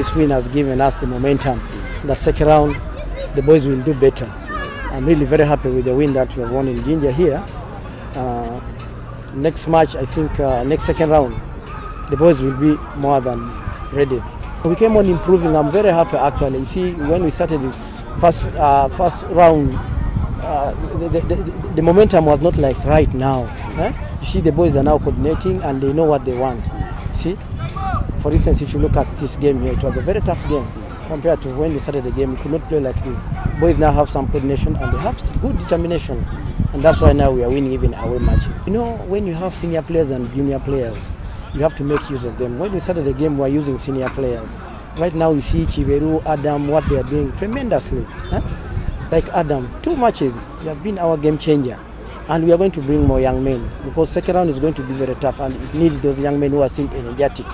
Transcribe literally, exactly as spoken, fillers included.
this win has given us the momentum. That second round, the boys will do better. I'm really very happy with the win that we have won in Jinja here. Uh, next match, I think, uh, next second round, the boys will be more than ready. We came on improving. I'm very happy actually. You see, when we started the first, uh, first round, uh, the, the, the, the momentum was not like right now. Eh? You see, the boys are now coordinating and they know what they want. See, for instance, if you look at this game here, it was a very tough game compared to when we started the game. We could not play like this. Boys now have some coordination and they have good determination. And that's why now we are winning even away match. You know, when you have senior players and junior players, you have to make use of them. When we started the game, we were using senior players. Right now, you see Chiberu, Adam, what they are doing tremendously. Huh? Like Adam, two matches, he has been our game changer. And we are going to bring more young men because second round is going to be very tough and it needs those young men who are still energetic.